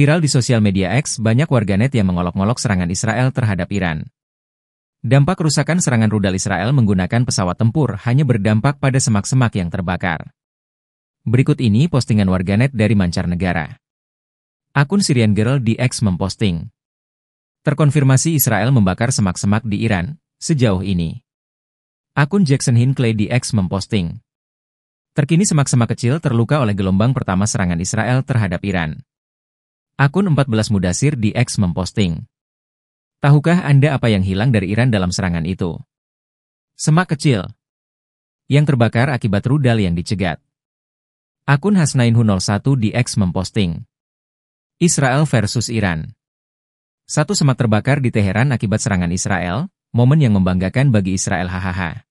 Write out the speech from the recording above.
Viral di sosial media X, banyak warganet yang mengolok-olok serangan Israel terhadap Iran. Dampak kerusakan serangan rudal Israel menggunakan pesawat tempur hanya berdampak pada semak-semak yang terbakar. Berikut ini postingan warganet dari mancanegara. Akun Syrian Girl DX memposting, terkonfirmasi Israel membakar semak-semak di Iran, sejauh ini. Akun Jackson Hinkley DX memposting, terkini semak-semak kecil terluka oleh gelombang pertama serangan Israel terhadap Iran. Akun 14 Mudasir DX memposting, tahukah Anda apa yang hilang dari Iran dalam serangan itu? Semak kecil yang terbakar akibat rudal yang dicegat. Akun Hasnainhu 01 DX memposting, Israel versus Iran. Satu semak terbakar di Teheran akibat serangan Israel, momen yang membanggakan bagi Israel hahaha.